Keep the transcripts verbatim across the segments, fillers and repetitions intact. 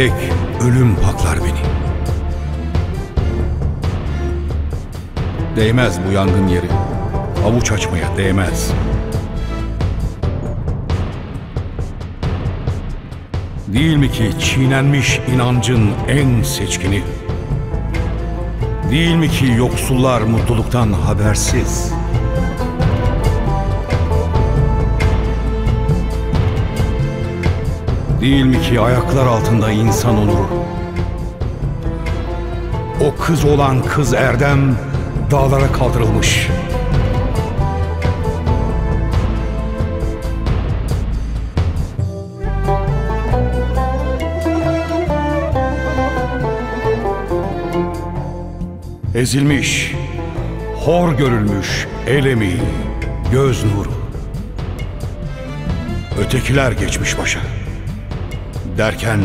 tek ölüm paklar beni. Değmez bu yangın yeri, avuç açmaya değmez. Değil mi ki çiğnenmiş inancın en seçkini? Değil mi ki yoksullar mutluluktan habersiz? Değil mi ki ayaklar altında insan onuru? O kız olan kız Erdem dağlara kaldırılmış. Ezilmiş, hor görülmüş el emeği, göz nuru. Ötekiler geçmiş başa. Derken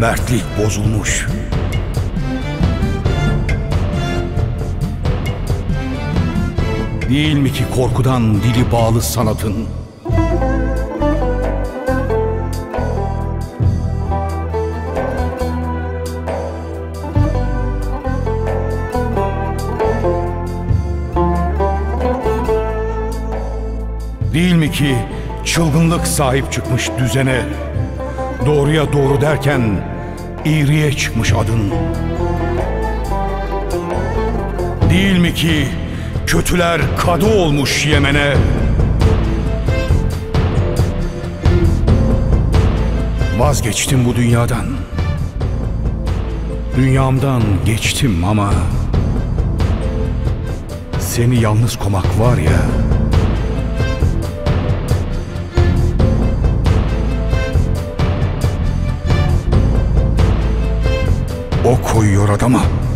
mertlik bozulmuş. Değil mi ki korkudan dili bağlı sanatın? Değil mi ki çılgınlık sahip çıkmış düzene? Doğruya doğru derken eğriye çıkmış adın. Değil mi ki kötüler kadı olmuş Yemen'e? Vazgeçtim bu dünyadan. Dünyamdan geçtim ama seni yalnız komak var ya, o koyuyor adama.